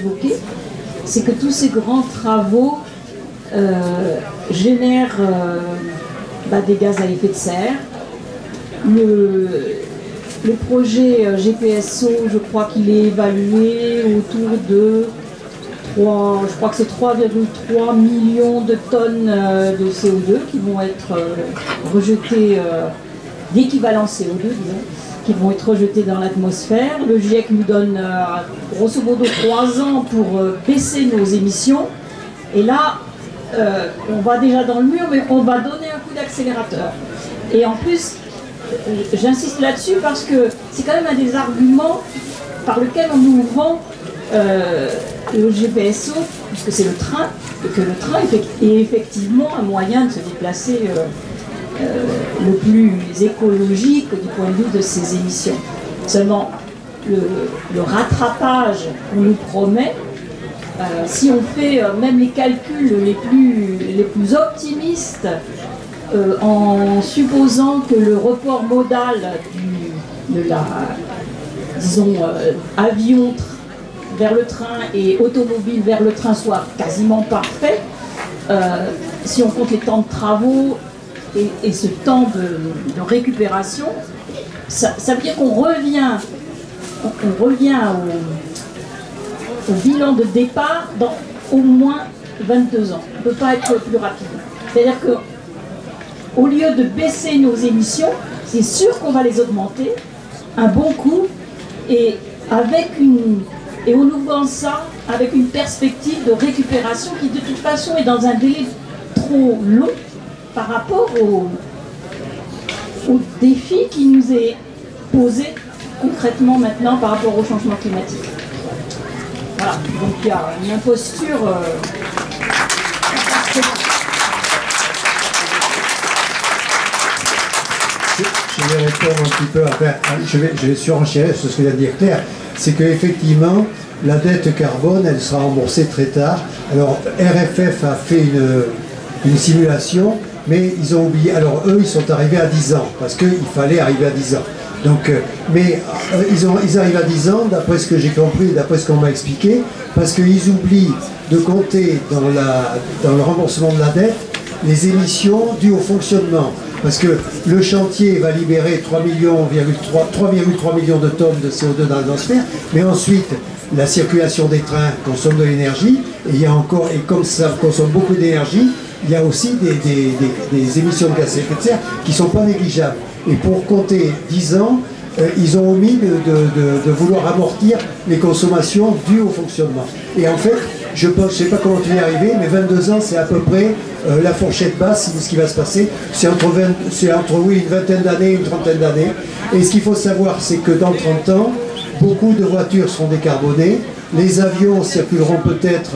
évoqué, c'est que tous ces grands travaux génèrent des gaz à effet de serre. Le projet GPSO, je crois qu'il est évalué autour de 3,3 millions de tonnes de CO2 qui vont être rejetées, d'équivalent CO2, disons, qui vont être rejetées dans l'atmosphère. Le GIEC nous donne grosso modo 3 ans pour baisser nos émissions. Et là, on va déjà dans le mur, mais on va donner un coup d'accélérateur. Et en plus, j'insiste là-dessus parce que c'est quand même un des arguments par lequel on nous vend le GPSO, puisque c'est le train, et que le train est effectivement un moyen de se déplacer le plus écologique du point de vue de ses émissions. Seulement, le rattrapage qu'on nous promet, si on fait même les calculs les plus optimistes, en supposant que le report modal avion vers le train et automobile vers le train soit quasiment parfait, si on compte les temps de travaux et ce temps de récupération, ça veut dire qu'on revient, au bilan de départ dans au moins 22 ans. On ne peut pas être plus rapide. C'est-à-dire que au lieu de baisser nos émissions, c'est sûr qu'on va les augmenter, un bon coup, et on nous vend ça avec une perspective de récupération qui de toute façon est dans un délai trop long par rapport au défi qui nous est posé concrètement maintenant par rapport au changement climatique. Voilà, donc il y a une imposture... Je vais répondre un petit peu après. Je vais surenchérir sur ce que vient de dire Claire. C'est qu'effectivement, la dette carbone, elle sera remboursée très tard. Alors, RFF a fait une simulation, mais ils ont oublié. Alors, eux, ils sont arrivés à 10 ans, parce qu'il fallait arriver à 10 ans. Donc, mais ils arrivent à 10 ans, d'après ce que j'ai compris, d'après ce qu'on m'a expliqué, parce qu'ils oublient de compter dans le remboursement de la dette les émissions dues au fonctionnement. Parce que le chantier va libérer 3,3 millions de tonnes de CO2 dans l'atmosphère, mais ensuite, la circulation des trains consomme de l'énergie, et comme ça consomme beaucoup d'énergie, il y a aussi des émissions de gaz à effet de serre qui ne sont pas négligeables. Et pour compter 10 ans, ils ont omis de vouloir amortir les consommations dues au fonctionnement. Et en fait, je ne sais pas comment tu y es arrivé, mais 22 ans, c'est à peu près la fourchette basse de ce qui va se passer. C'est entre une vingtaine d'années et une trentaine d'années. Et ce qu'il faut savoir, c'est que dans 30 ans, beaucoup de voitures seront décarbonées. Les avions circuleront peut-être,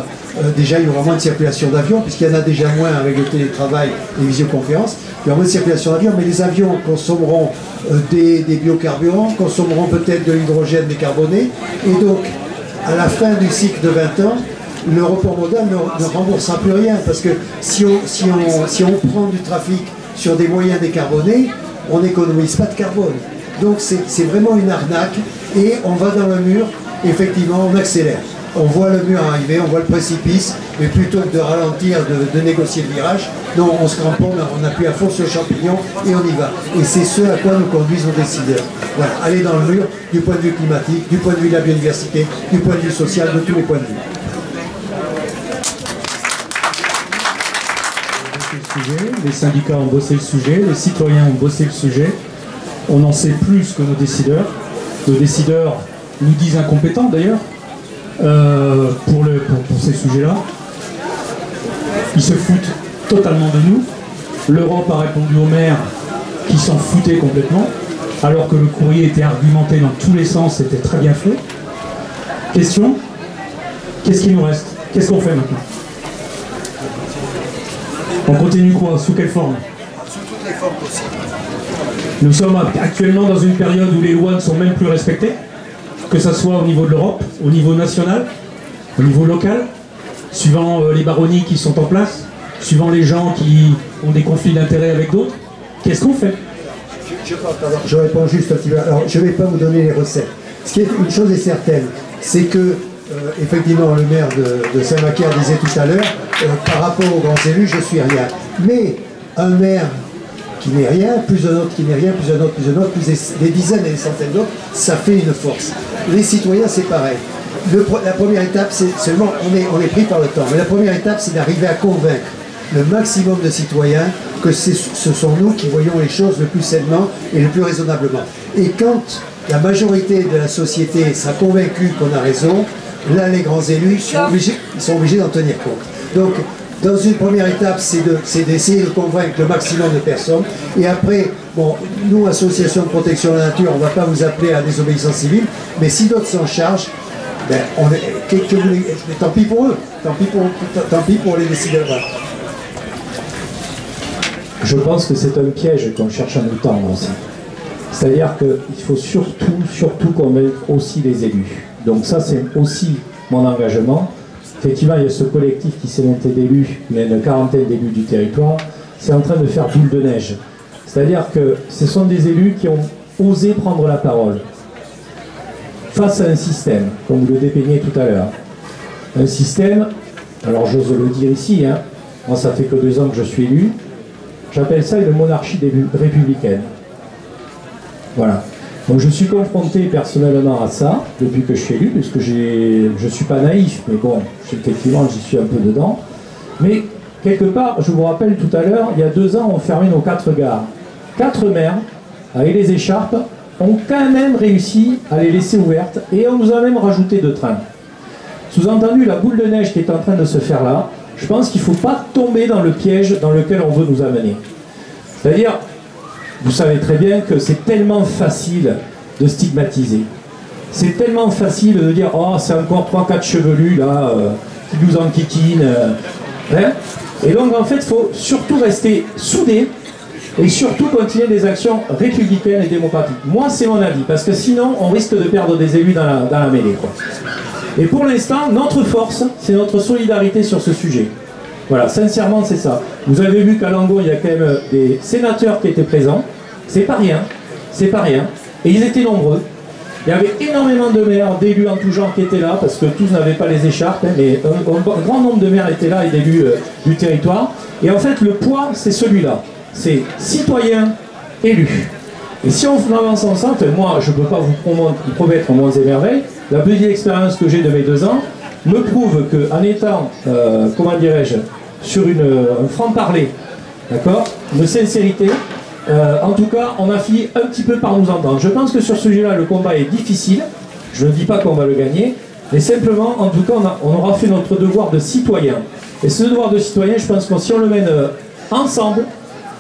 déjà il y aura moins de circulation d'avions, puisqu'il y en a déjà moins avec le télétravail et les visioconférences, il y aura moins de circulation d'avions, mais les avions consommeront des biocarburants, consommeront peut-être de l'hydrogène décarboné, et donc à la fin du cycle de 20 ans, le report modal ne remboursera plus rien, parce que si on prend du trafic sur des moyens décarbonés, on n'économise pas de carbone. Donc c'est vraiment une arnaque, et on va dans le mur. Effectivement, on accélère. On voit le mur arriver, on voit le précipice, mais plutôt que de ralentir, de négocier le virage, non, on se cramponne, on appuie à fond sur le champignon et on y va. Et c'est ce à quoi nous conduisent nos décideurs. Voilà, aller dans le mur du point de vue climatique, du point de vue de la biodiversité, du point de vue social, de tous les points de vue. Les syndicats ont bossé le sujet, les citoyens ont bossé le sujet. On en sait plus que nos décideurs. Nos décideurs nous disent incompétents d'ailleurs pour ces sujets-là. Ils se foutent totalement de nous. L'Europe a répondu aux maires qui s'en foutaient complètement, alors que le courrier était argumenté dans tous les sens, c'était très bien fait. Question, qu'est-ce qu'il nous reste? Qu'est-ce qu'on fait maintenant? On continue quoi? Sous quelle forme? Sous toutes les formes possibles. Nous sommes actuellement dans une période où les lois ne sont même plus respectées, que ce soit au niveau de l'Europe, au niveau national, au niveau local, suivant les baronnies qui sont en place, suivant les gens qui ont des conflits d'intérêts avec d'autres. Qu'est-ce qu'on fait? Je réponds juste un petit peu. Alors, je ne vais pas vous donner les recettes. Une chose est certaine, c'est que effectivement, le maire de Saint-Macaire disait tout à l'heure, par rapport aux grands élus, je suis rien. Mais un maire qui n'est rien, plus un autre qui n'est rien, plus un autre, plus un autre, plus des dizaines et des centaines d'autres, ça fait une force. Les citoyens, c'est pareil. La première étape, c'est seulement, on est pris par le temps, mais la première étape, c'est d'arriver à convaincre le maximum de citoyens que ce sont nous qui voyons les choses le plus sainement et le plus raisonnablement. Et quand la majorité de la société sera convaincue qu'on a raison, là, les grands élus sont obligés d'en tenir compte. Donc, dans une première étape, c'est d'essayer de convaincre le maximum de personnes. Et après, bon, nous, association de protection de la nature, on ne va pas vous appeler à la désobéissance civile, mais si d'autres s'en chargent, ben, tant pis pour eux, tant pis pour les décideurs. Je pense que c'est un piège qu'on cherche à nous tendre aussi. C'est-à-dire qu'il faut surtout convaincre aussi les élus. Donc ça, c'est aussi mon engagement. Effectivement, il y a ce collectif qui s'est monté d'élus, il y a une quarantaine d'élus du territoire, c'est en train de faire boule de neige. C'est-à-dire que ce sont des élus qui ont osé prendre la parole face à un système, comme vous le dépeignez tout à l'heure. Un système, alors j'ose le dire ici, hein, moi ça fait que 2 ans que je suis élu, j'appelle ça une monarchie républicaine. Voilà. Donc je suis confronté personnellement à ça, depuis que je suis élu, puisque je ne suis pas naïf, mais bon, effectivement j'y suis un peu dedans. Mais quelque part, je vous rappelle tout à l'heure, il y a 2 ans, on fermait nos 4 gares. 4 maires, avec les écharpes, ont quand même réussi à les laisser ouvertes, et on nous a même rajouté 2 trains. Sous-entendu, la boule de neige qui est en train de se faire là, je pense qu'il ne faut pas tomber dans le piège dans lequel on veut nous amener. C'est-à-dire... Vous savez très bien que c'est tellement facile de stigmatiser. C'est tellement facile de dire « Oh, c'est encore 3-4 chevelus, là, qui nous enquiquinent. Hein ?» Et donc, en fait, il faut surtout rester soudés et surtout continuer des actions républicaines et démocratiques. Moi, c'est mon avis, parce que sinon, on risque de perdre des élus dans la mêlée, quoi. Et pour l'instant, notre force, c'est notre solidarité sur ce sujet. Voilà, sincèrement, c'est ça. Vous avez vu qu'à Langon, il y a quand même des sénateurs qui étaient présents. C'est pas rien. C'est pas rien. Et ils étaient nombreux. Il y avait énormément de maires, d'élus en tout genre qui étaient là, parce que tous n'avaient pas les écharpes, hein, mais un grand nombre de maires étaient là et d'élus du territoire. Et en fait, le poids, c'est celui-là. C'est citoyens, élus. Et si on avance ensemble, moi, je ne peux pas vous promettre en moins et merveilles. La petite expérience que j'ai de mes 2 ans, me prouve qu'en étant, comment dirais-je, sur un franc-parler, d'accord, de sincérité, en tout cas, on a fini un petit peu par nous entendre. Je pense que sur ce sujet-là, le combat est difficile, je ne dis pas qu'on va le gagner, mais simplement, en tout cas, on aura fait notre devoir de citoyen. Et ce devoir de citoyen, je pense que si on le mène ensemble,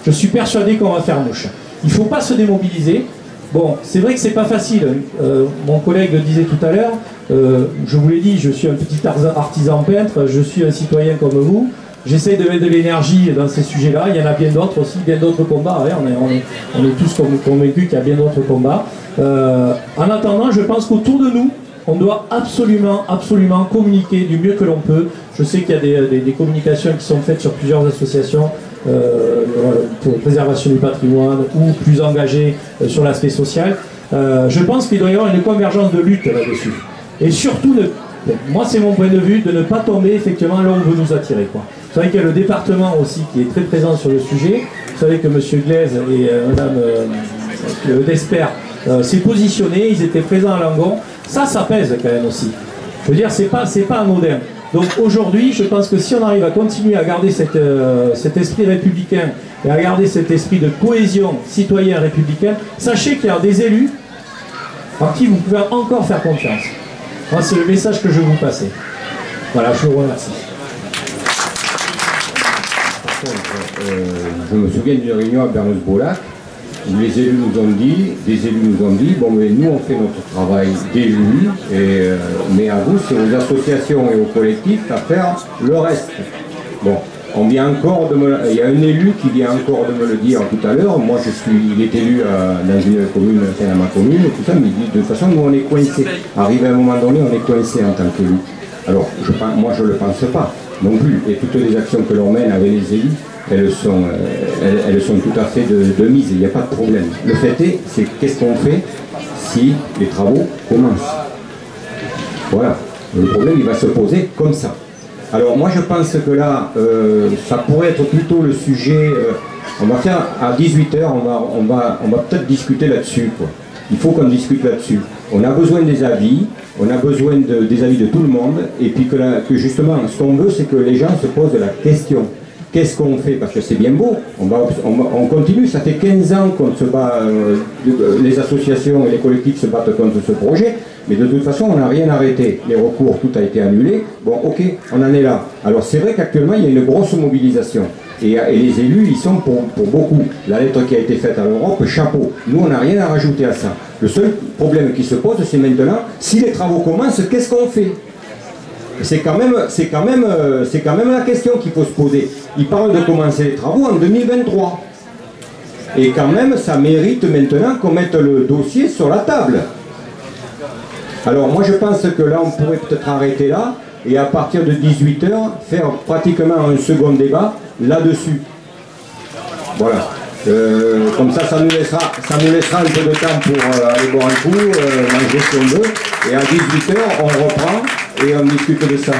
je suis persuadé qu'on va faire mouche. Il ne faut pas se démobiliser. Bon, c'est vrai que c'est pas facile, mon collègue le disait tout à l'heure, je vous l'ai dit, je suis un petit artisan peintre, je suis un citoyen comme vous, j'essaie de mettre de l'énergie dans ces sujets-là, il y en a bien d'autres aussi, bien d'autres combats, ouais, on est tous convaincus qu'il y a bien d'autres combats. En attendant, je pense qu'autour de nous, on doit absolument communiquer du mieux que l'on peut. Je sais qu'il y a des communications qui sont faites sur plusieurs associations, pour préservation du patrimoine ou plus engagé sur l'aspect social. Je pense qu'il doit y avoir une convergence de lutte là-dessus. Et surtout, moi c'est mon point de vue, de ne pas tomber effectivement là où on veut nous attirer, quoi. Vous savez qu'il y a le département aussi qui est très présent sur le sujet. Vous savez que M. Glaise et Mme Despère s'est positionné, ils étaient présents à Langon. Ça pèse quand même aussi. Je veux dire, c'est pas anodin. Donc aujourd'hui, je pense que si on arrive à continuer à garder cet esprit républicain et à garder cet esprit de cohésion citoyenne républicaine, sachez qu'il y a des élus en qui vous pouvez encore faire confiance. Moi, c'est le message que je vais vous passer. Voilà, je vous remercie. Je me souviens d'une réunion à Bernos-Bolac où les élus nous ont dit, bon, mais nous on fait notre travail d'élus, mais à vous, c'est aux associations et aux collectifs à faire le reste. Bon, on vient encore de me... Il y a un élu qui vient encore de me le dire tout à l'heure. Moi, il est élu dans une commune, à ma commune, et tout ça, mais il dit, de toute façon, nous on est coincés. Arrivé à un moment donné, on est coincés en tant qu'élu. Alors, moi je ne le pense pas non plus, et toutes les actions que l'on mène avec les élus, elles sont tout à fait de mise, il n'y a pas de problème. Le fait est, c'est qu'est-ce qu'on fait si les travaux commencent. Voilà. Le problème, il va se poser comme ça. Alors moi, je pense que là, ça pourrait être plutôt le sujet... on va faire à 18 h, on va peut-être discuter là-dessus, quoi. Il faut qu'on discute là-dessus. On a besoin des avis, on a besoin des avis de tout le monde, et puis que justement, ce qu'on veut, c'est que les gens se posent la question. Qu'est-ce qu'on fait? Parce que c'est bien beau, on continue, ça fait 15 ans qu'on se bat, les associations et les collectifs se battent contre ce projet, mais de toute façon on n'a rien arrêté, les recours, tout a été annulé, bon ok, on en est là. Alors c'est vrai qu'actuellement il y a une grosse mobilisation, et les élus ils sont pour beaucoup. La lettre qui a été faite à l'Europe, chapeau, nous on n'a rien à rajouter à ça. Le seul problème qui se pose c'est maintenant, si les travaux commencent, qu'est-ce qu'on fait? C'est quand même la question qu'il faut se poser. Ils parlent de commencer les travaux en 2023. Et quand même, ça mérite maintenant qu'on mette le dossier sur la table. Alors moi je pense que là, on pourrait peut-être arrêter là, et à partir de 18 h, faire pratiquement un second débat là-dessus. Voilà. Comme ça, ça nous laissera un peu de temps pour aller boire un coup, manger ce qu'on veut. Et à 18 h, on reprend. Et on discute de ça.